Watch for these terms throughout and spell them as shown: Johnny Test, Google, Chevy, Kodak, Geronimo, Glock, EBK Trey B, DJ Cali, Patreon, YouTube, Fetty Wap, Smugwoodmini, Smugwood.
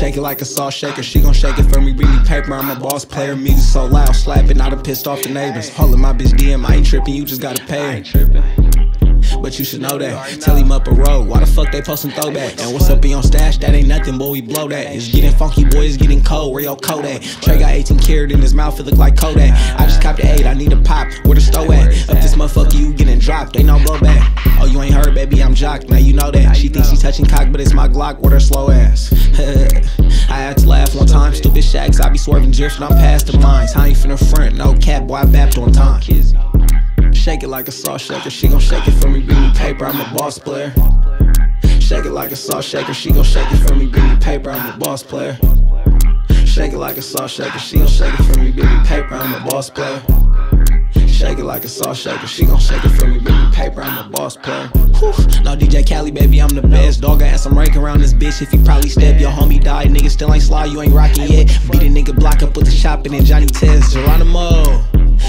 Shake it like a saw shaker. She gon' shake it for me, read me paper. I'm a boss player, music so loud, slapping. I done pissed off the neighbors. Hollin' my bitch DM, I ain't trippin', you just gotta pay her. But you should know that. Tell him up a road, why the fuck they postin' throwbacks? And what's up in your stash? That ain't nothing, boy, we blow that. It's getting funky, boy, it's getting cold. Where your coat at? Trey got 18 karat in his mouth, it look like Kodak. I just copped the 8, I need a pop. Where the store at? Up this motherfucker, you getting dropped. Ain't no blow back. Oh, you ain't heard, baby, I'm jocked. Now you know that. She thinks she touching cock, but it's my Glock. Where her slow ass. I had to laugh one time. Stupid shacks, I be swerving, drifting, I'm past the lines. I ain't finna front, no cap, boy, I bapped on time. Shake it like a saw shaker. She gon' shake it for me, bring me paper. I'm a boss player. Shake it like a saw shaker. She gon' shake it for me, bring me paper. I'm a boss player. Shake it like a saw shaker. She gon' shake it for me, bring me paper. I'm a boss player. Shake it like a saw shaker, she gon' shake it for me, bring me paper, I'm a boss player. Whew. No DJ Cali, baby, I'm the best. Dog, I had some rank around this bitch, if he probably step. Your homie died, nigga still ain't sly, you ain't rockin' yet. Beat a nigga block up with the shopping and Johnny Test. Geronimo,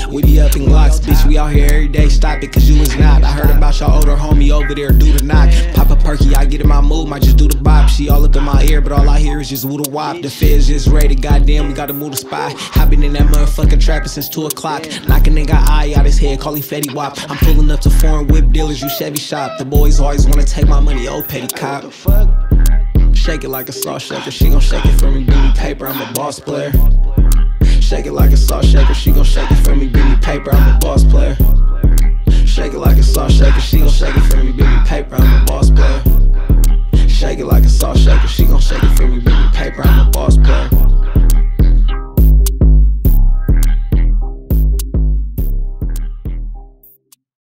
we be up in Glocks, bitch, we out here every day, stop it, cause you is not. I heard about your older homie over there, do the knock. Pop a perky, I get in my mood, might just do the bop. She all up in my ear, but all I hear is just woo the wop. The feds just ready, goddamn, we gotta move the spot. I been in that motherfucking trappin' since 2 o'clock. Knock a nigga eye out his head, call him Fetty Wap. I'm pulling up to foreign whip dealers, you Chevy shop. The boys always wanna take my money, old petty cop. Shake it like a saw shaker, she gon' shake it for me, bring me paper, I'm a boss player. Shake it like a saw shaker, she gon' shake it.